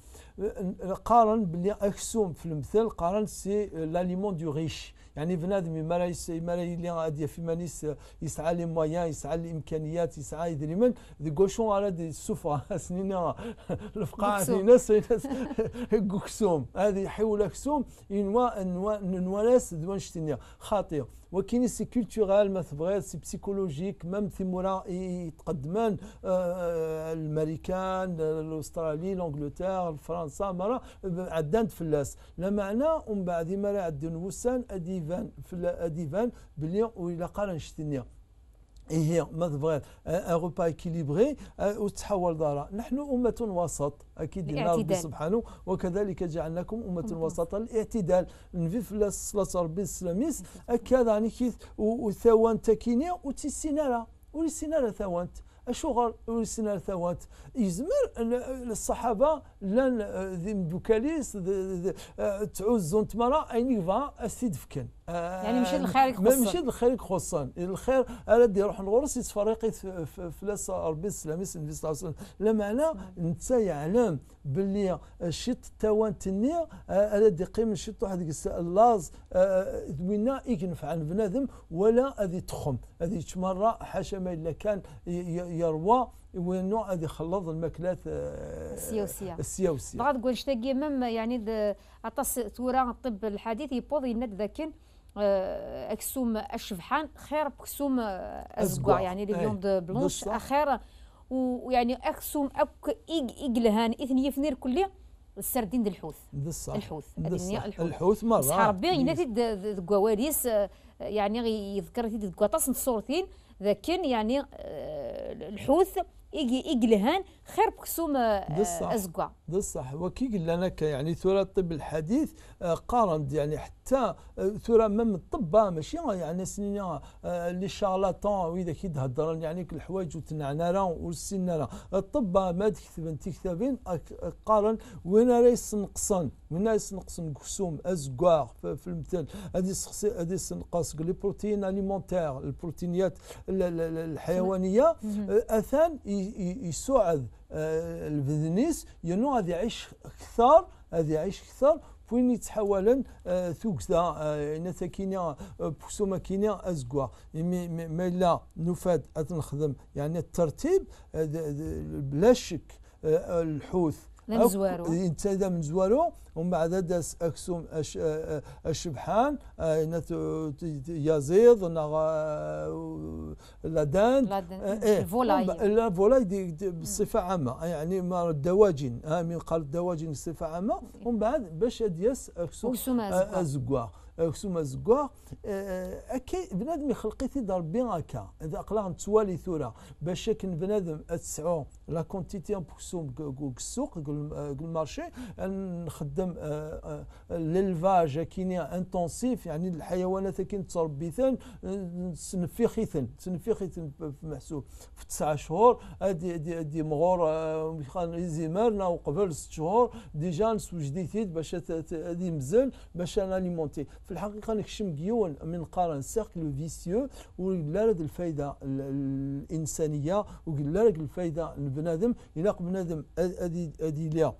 قارن بلي اكسوم في المثال قارن سي لاليمون دو ريش يعني بنادم يماري اللي غادي في مانيس يسعى لي مويان يسعى الامكانيات يسعى يدري من دي كوشون على دي السفره سنينا الفقاعه ناس كوكسوم هذه حيوله كسوم نوالاس دوان شتينيا خاطئ وكاين سي كولتورال ما تبغيش سي بسيكولوجيك مام ثمورا يتقدمان الامريكان الاسترالي لونجلتير فرنسا مرا عدان تفلاس لا معنى ومن بعد ما راه عندنا وسان اديفان في الاديفان بلي ولا قال نشتنيا هي ما تبغيش ان روبا اكيليبري وتحول دارا نحن امه وسط اكيد الله ربي سبحانه وكذلك جعلناكم امه وسطا الاعتدال نفي في الصلاه ربي السلاميس هكذا يعني كي وثوان تكينيه وتسينالا ولسينالا ثوانت اشغل ولسنا ثوات يزمر الصحابه لان ذم بوكاليس تعوزون تمرا اين يفا السيد فكن يعني مشي للخير خصوصا ماشي للخير خصوصا الخير انا دي روح نغرس يتفريقي فلاس ربي السلامي النبي صلى الله عليه وسلم لا معنى انت يعلم باللي شيط التوانت النيه انا دي قيم شيط واحد اللاز وينا ينفع عن بنادم ولا هذه تخم هذه تمرا حاشا ما الا كان يروى وانه هذه خلط الماكلات السياسيه السياسيه بغا تقول شتاكي ميم يعني اطاس تورا الطب الحديث يبوض يند ذاكن اكسوم الشبحان خير بكسوم ازكوا يعني اليوم دو بلونش اخيرا ويعني اكسوم اك اقلهان اثني فنير كلي السردين الحوث الحوث الحوث مره صح ربي ينادي الكواريس يعني يذكر تي الكواطاس الصورتين لكن يعني الحوث يقلهان خير بكسوم ازكوا بصح وكي قلنا لك يعني ثورة الطب الحديث قارند يعني حتى ثورة مم الطبه ماشي يعني سنين لي شارلاتان واذا كي تهضر يعني الحوايج وتنعنرا والسنرا الطبه ما تكتب تكتبين قارن وين رايس نقصان وين رايس نقصن كسوم ازكوا في المثال هذه هذه نقص لي بروتين اليمونتير البروتينيات الحيوانيه اثان يساعد البذنيس ينو هذا يعيش اكثر هذا يعيش اكثر وين يتحولن ثوكسا نتاكينيا بوسوما كينيا ازكوا ما لا نفاد اتنخدم يعني الترتيب بلا شك الحوث انتدى من زوارو ومن بعد داس اكسوم الشبحان يزيد لادان الفولاي الفولاي بصفه عامه يعني مع الدواجن من قال الدواجن بصفه عامه ومن بعد باش دياس اكسوم ازكوا اكسوم زكوا اكي بنادم يخلقيتي ضربي هكا هذا اقلا نتوالي ثوره باش كن بنادم تسعو لا كونتيتي بوكسوم السوق المارشي نخدم ليلفاج كينيا انتونسيف يعني الحيوانات كي تربيثن تنفيخيثن تنفيخيثن محسوب في 9 شهور دي مغور زيمرنا وقبل 6 شهور ديجا نسوجديتي باش هذه مزال باش انا اليمونتي في الحقيقه نكشم قيون من قارن سيركل فيسيو ولا رد الفائده الانسانيه ولا رد الفائده البنادم الا بنادم هذه ليا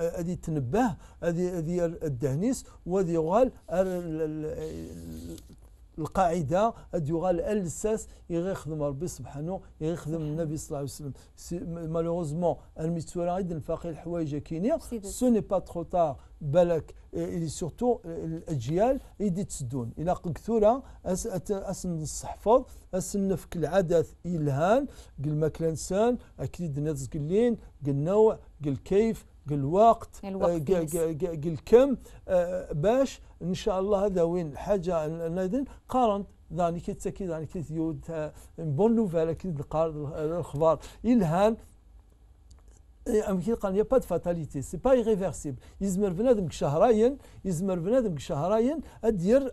هذه تنبه هذه الدهنيس وهذه يغال القاعده هذه يغال الاساس يخدم ربي سبحانه يخدم النبي صلى الله عليه وسلم مالوغوزمون الميتورا غير نفاقي الحوايج كاينين سو ني با ترو تار بالك اللي سورتو الاجيال يدي تسدون الى قكثوره اس نصحفظ اس نفك العدث يلهان قل ماكله انسان اكيد ناس قلين قل النوع قل كيف قل الوقت قل كم باش ان شاء الله هذا وين حاجه نايدن قارن ذلك تاكيد على كيتيود بون نوفال اكيد الاخبار يلهان Il n'y a pas de fatalité, c'est pas irréversible. يزمر بنادم شهرين يزمر بنادم شهرين ادير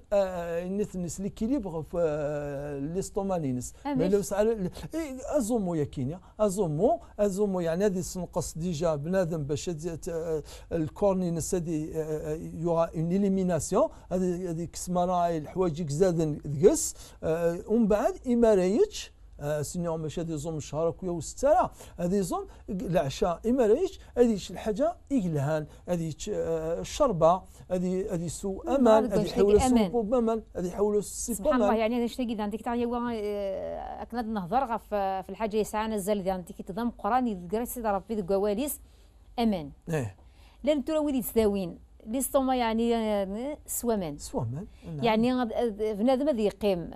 نتنس ليكيليبر في ليستومانينس ملوس على ازومو يكينيا ازومو يعني هذه تنقص ديجا بنادم باش الكورنينس هذه يوغا اون اليميناسيون هذه كسمراي الحوايج زادن تقص ومن بعد إما رايتش سنيو ماشي هذه زوم شهرك ويا وسترا هذه زوم العشاء إما رايش هذه الحاجه يقلهان هذه الشربه هذه سوء امان هذه حول سوء بمان هذه حول السيف سبحان الله يعني اش تاكيد عندك تاع اكنا نهضر في الحاجه يسعانا الزال عندك كي تضم قران يذكر السيد ربي الكواليس امان لان تراوي تساوين ليستوما يعني سوامان يعني بنادم هذا يقيم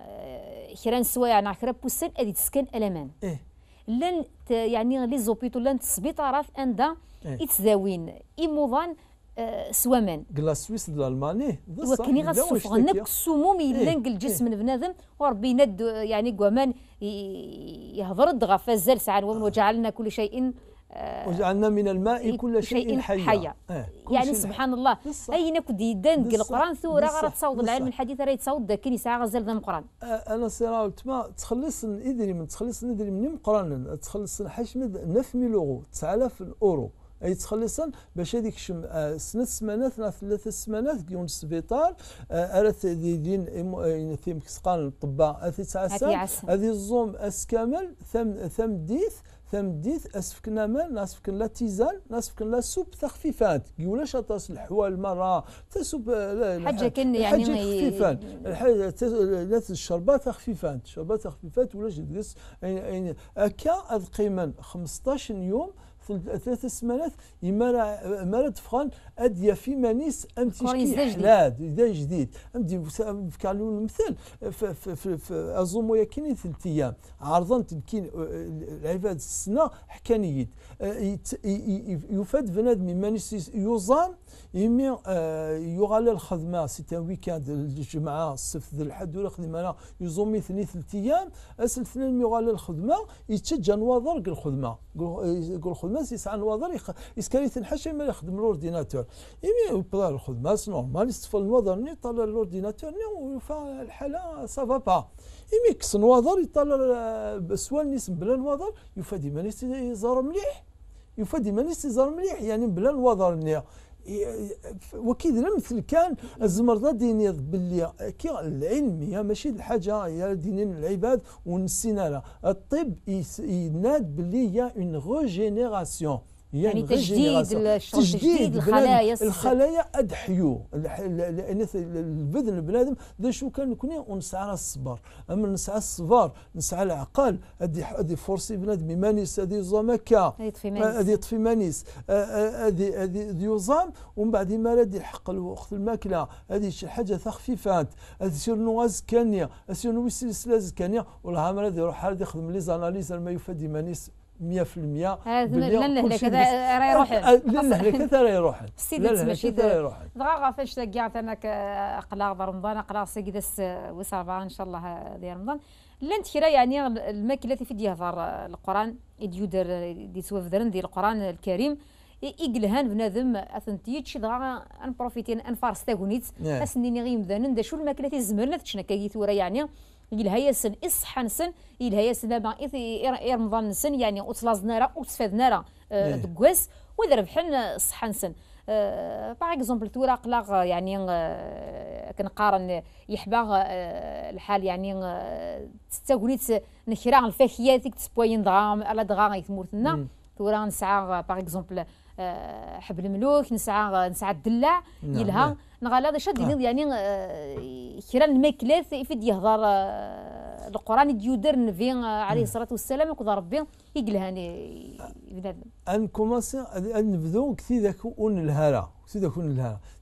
كران سوا يعني كرا بوسن ادي تسكن الامان لن يعني لي زوبيتو لان السبيطارات اندا يتزاوين ايموضان سوامان كلا سويس د الماني وكني غصف غنك السموم الا الجسم بنادم وربي ند يعني كوامان يهضر الدغا فازال ساعه وجعلنا كل شيء وجعلنا من الماء كل شيء حي. يعني سبحان الله اين كدي دنق القران ثوره غير تصوض العلم الحديث راه يتصوض كاين ساعه غزال دم القران. انا سيرا تما تخلص ندري من قران تخلص حشم نفمي لوغو 9000 €. اي تخلصا باش هذيك سنه سمانات ثلاث سمانات ديال السبيطار ارات دين ثيم كسقان الطباء اثي تعسا هذه الزوم اس كامل ثم ديث اسفكنا مال ناسفكن لا تيزان ناسفكن لا سوب تخفيفات كيولاش اطاس الحوال مره تسوب حاجه كن يعني تخفيفات الحاجه ثلاث الشربات تخفيفات ولا جلس يعني هكا قيما 15 يوم ثلاث سمانات يمارا تفخان اديا في مانيس امتشكي حلاد اذا جديد امدي كالو المثال في ازومو يكني ثلاث ايام عرضا تمكين العباد السنه حكانيد يفاد بنادم مانيس يوزان يمي يغالى الخدمه سي تان ويكاند الجمعه السبت الحد ولا خدمه انا يزومي ثلاث ايام اسل ثنين يغالى الخدمه يتجا نواظر الخدمه الخدماس يسعى الوظر يسكري تنحشي ما يخدم الاورديناتور يمي بلا الخدماس نورمال يصفى الوظر ني طال الاورديناتور ني الحاله سافا با يمي كسن وظر يطال سوال نيس بلا الوظر يفادي مانيس يزار مليح يعني بلا الوظر ني وكيد مثل كان الزمرده ديني باللي كي العلم هي ماشي الحاجه هي دينين العباد ونسينا لها الطب يناد باللي هي اون ريجينيراسيون يعني تجديد الخلايا اد حيو البذن البنادم ذا شو كان نكوني ونسعى الصبر اما نسعى الصبر نسعى العقل ادي فرصي بنادم مانيس ادي زومكا ادي يطفي مانيس ادي يوزام ومن بعد ما راد يحق الوقت الماكله هذه شي حاجه خفيفات اسير نواز كانيه اسير نوسلسله زكانيه والله ما راد يروح هاد يخدم لي زاناليز ما يفادي مانيس 100% للهلك هذا راه يروح للهلك راه يروح السيد ماشي دغا فاش كاع انا اقلا رمضان اقلا سيد وسافا ان شاء الله ديال رمضان لانت كرا يعني الماكله اللي في ديهضر القران يدير دي سواف درن ديال القران الكريم يقلهان بنادم اثنتيتش دغا انبروفيتين انفارس تاغونيت اسنيني غيم ذنن شو الماكله اللي زمرنا تشنا كيثورا يعني يلهياسن إصحانسن يلهياسن ما إير رمضانسن يعني أوتلازنا را أوتفادنا را دكواس وذربحن صحانسن باغ اكزومبل تورا قلاغ يعني كنقارن يحباغ الحال يعني تستاغونيت نكراغ الفاكهيات ديك تسبوين دغام على دغا يثمورتنا تورا نسعى باغ اكزومبل حبل الملوك نسعى الدلاع يلها نغالا هذا شاد يعني كيران الماكلات يفيد يهضر القران ديودر النبي عليه الصلاه والسلام وكذا ربي يقلهاني بنادم. انكوماسي نبداو كثير ذاك ونلهرا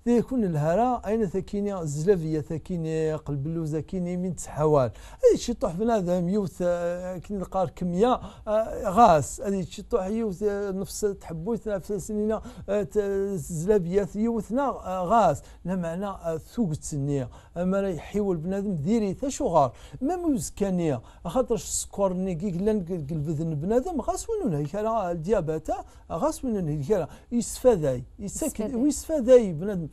سيكون الهراء أين ثكينة الزلفية ثكينة قلب اللوزة ثكينة من تحوال هذه الشطوح بنادم يوث كن القار كمية غاس هذه الشطوح يوث نفس تحبوثنا في سنينا الزلفية يوثنا غاس لا معنى ثوق سنية أما لا يحيول بنادم ديري تشغار ما موزكانية خاطر السكر نيكيك لان قلب ذن بنادم غاس وين الكلا الديابات غاس وين الكلا يسفذاي يسكن ويسفاداي بنادم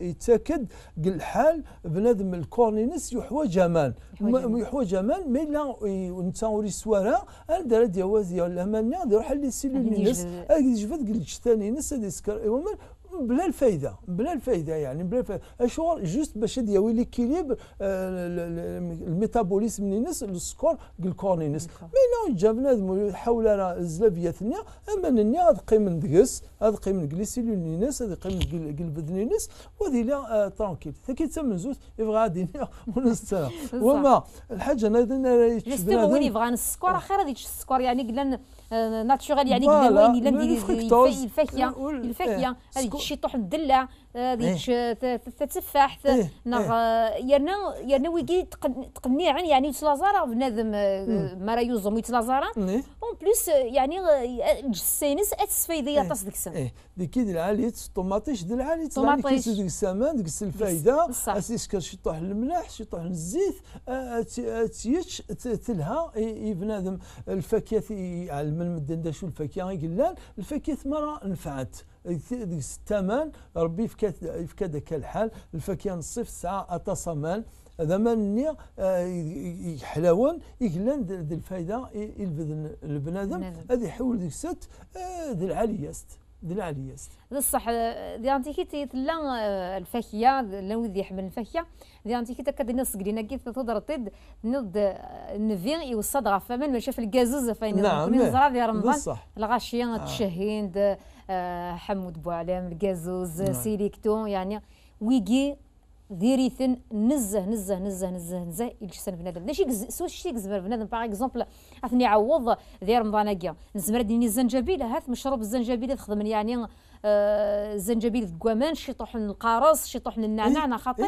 يتاكد الحال بنادم الكورنينس يحوى جمال ما الا انت وري سوارا اندار ديواز ديال الامانيه يروح لي سيلينيس يجبد الجثانينس هذا يسكر ومن بلا الفايده يعني بلا الفايده اشهر جوست باش يداوي ليكيليبر الميتابوليزم نينس السكور الكورنينس مي جا بنادم يحاول راه الزلابيه ثنيه اما نني غاد قيم ندقس غاد قيم الكليسيلونينس غاد قيم البدنينس وهذه لا ترونكيل ثكي تم زوج يبغى غادي ونستر وما الحاجه انا يستوى وين يبغى السكور خير هذيك السكور يعني قلنا ناتشورال يعني قلنا وين الفاكهه هذيك شي طوح الدله هذيك التفاح يرنا ويجي تقنيعا يعني يتلازارا بنادم ما راه يوزم يتلازارا اون بليس يعني الجسينس اتسفيديه طاس ديك السم كي دلعاليت الطوماطيش دلعاليت كيس ديك السمان ديك الفايده اسيسكر شي طوح الملح شي طوح الزيت تيتش تلها بنادم الفاكهه يعلم المدن داشو الفاكهه قلال الفاكهه مره نفعت ديك الثمن ربي يفكا داك الحال الفاكهه نصيف ساعه اتصمان هذا ماني يحلاون يقلان ذي الفايده يلبذ البنادم هذا يحول ديك الست ذي العالياست ذي العالياست بصح دي انتيكيتي لا الفاكهه لا وذ يحمل الفاكهه دي انتيكيتا كدينا سكرينا كي تهضر طيد نض نفي يوصد غفمان ما شاف الكازوز فين نزرا ديال رمضان الغاشيه تشهين حمود بوعلام الكازوز سيليكتو يعني ويكي ديريثن نزه نزه نزه نزه نزه يجسن بنادم ماشي سوشي يكزبر بنادم باغ اكزومبل عاثني يعوض ديال رمضان كاع نزمر ديني الزنجبيل هات مشروب الزنجبيل تخدم يعني الزنجبيل دكوامان شي طوح القرص شي طوح النعناع انا خاطي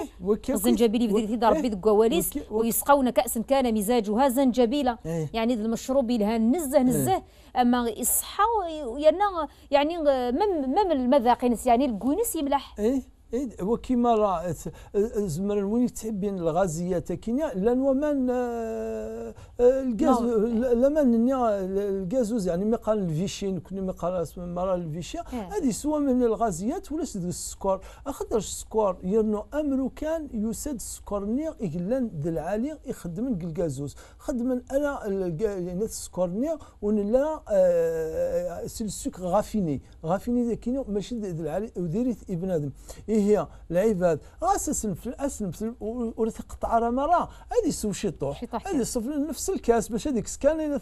الزنجبيل يبدل تي ربي دكواليس ويسقون كأسا كان مزاجها زنجبيله يعني المشروب يلها نزه نزه اما يصحى يعني مم المذاقينس يعني الكونس يملح وكما راه زمرا وين تحبين الغازيات كينيا لان ومان الغاز لمن الغازوز يعني مقال الفيشين كنا مقال مرا الفيشيا هذه سوا من الغازيات ولا السكر اخضر السكر يرنو امرو كان يسد السكر نير اقلان العالي يخدم الغازوز خدم انا السكر نير ولا السكر غافيني غافيني كينيا ماشي العالي وديريت ابنادم هي العباد اساسا في الاسلم ورث قطع راه مراه هذه سو شي طوح هذه صف نفس الكاس باش هذيك سكان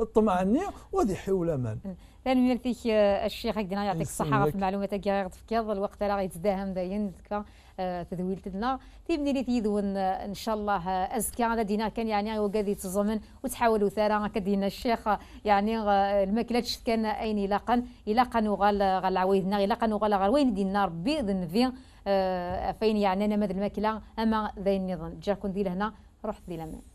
الطمعنيه وهذه حول مان تنمير فيك الشيخ غدينا يعطيك الصحه في المعلومات كي غير تفكر الوقت راه يتداهم داين هكا تدويل تدنا تيبني لي تيدون ان شاء الله ازكى هذا دينا كان يعني وكادي تزمن وتحاولوا ثرا كدينا الشيخ يعني الماكلاتش كان اين يلاقن وغال العوايدنا يلاقن وغال وين دينا ربي ذن في فين يعني انا الماكله اما ذا النظام جاكم ديال هنا روح ديال